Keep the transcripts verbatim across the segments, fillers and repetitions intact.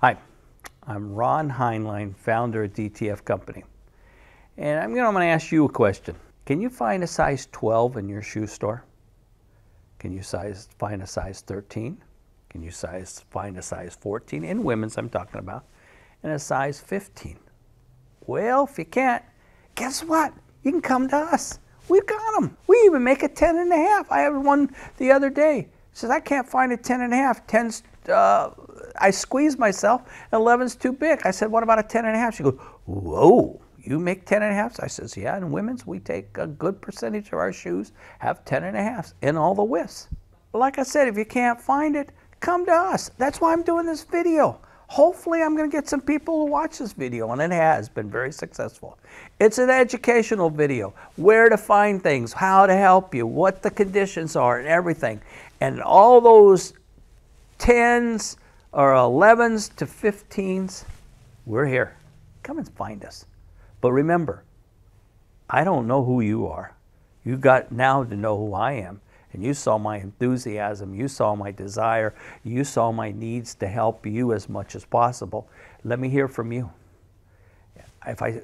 Hi, I'm Ron Heinlein, founder of D T F Company, and I'm, you know, I'm going to ask you a question. Can you find a size twelve in your shoe store? Can you size, find a size thirteen? Can you size, find a size fourteen? In women's I'm talking about, and a size fifteen. Well, if you can't, guess what? You can come to us. We've got them. We even make a ten and a half. I had one the other day. It says, I can't find a ten and a half. Ten's, uh, I squeezed myself, eleven's too big. I said, what about a ten and a half? She goes, whoa, you make ten and a halves? I says, yeah, in women's, we take a good percentage of our shoes, have ten and a halves in all the widths. Like I said, if you can't find it, come to us. That's why I'm doing this video. Hopefully, I'm going to get some people who watch this video, and it has been very successful. It's an educational video, where to find things, how to help you, what the conditions are, and everything. And all those tens, or elevens to fifteens, we're here. Come and find us. But remember, I don't know who you are. You got now to know who I am. And you saw my enthusiasm. You saw my desire. You saw my needs to help you as much as possible. Let me hear from you. If I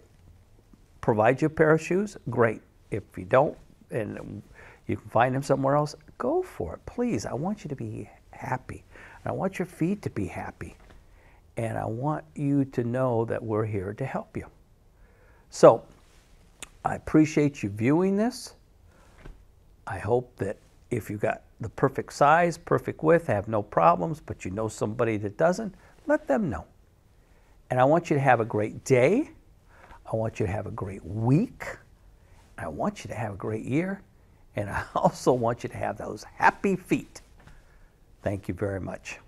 provide you a pair of shoes, great. If you don't and you can find them somewhere else, go for it. Please, I want you to be happy. I want your feet to be happy, and I want you to know that we're here to help you. So I appreciate you viewing this. I hope that if you got the perfect size, perfect width, have no problems, but you know somebody that doesn't, let them know. And I want you to have a great day. I want you to have a great week. I want you to have a great year, and I also want you to have those happy feet. Thank you very much.